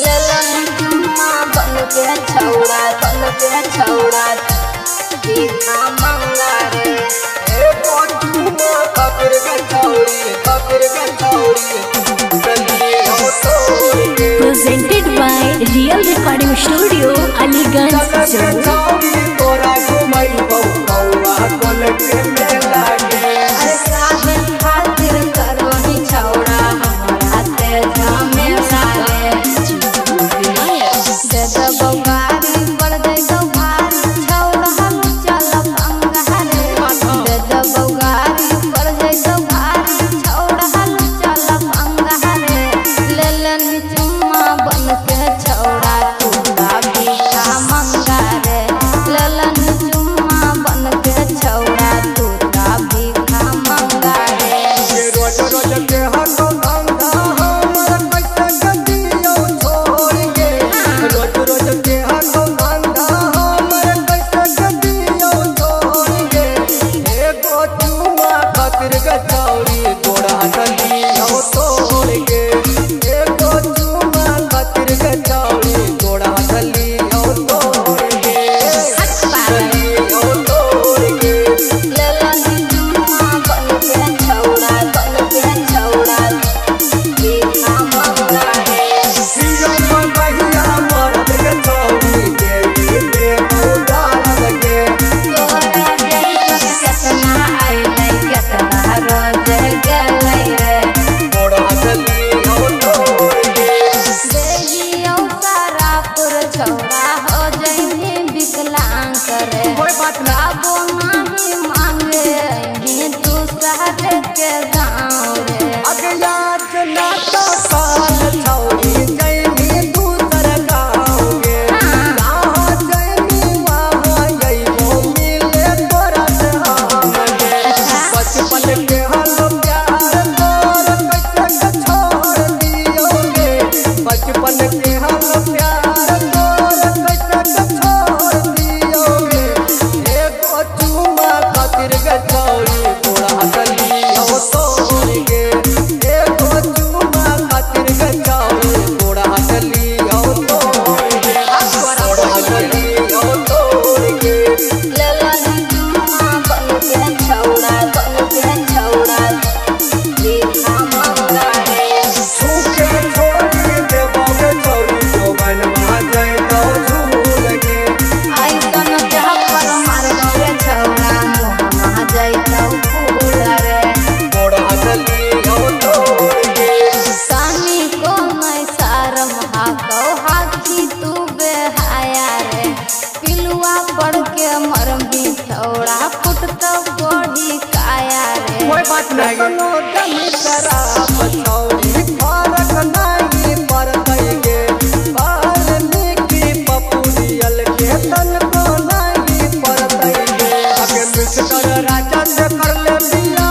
ललंगमा बन के छौड़ा इतना मंगा रे ए पोटुआ पकड़ के छौड़ी संगे हो तो। Presented by real recording studio Aliganj राजा से कर ले